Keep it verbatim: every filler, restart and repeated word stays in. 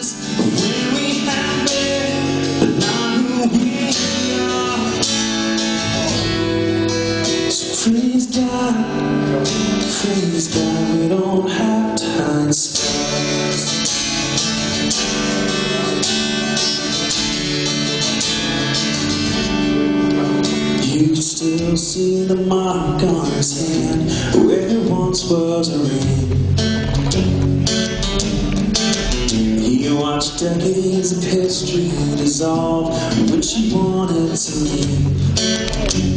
Praise God, praise God, we don't have time to spend. You still see the mark on his hand where there once was a ring. You watched decades of history dissolve, which you wanted to leave.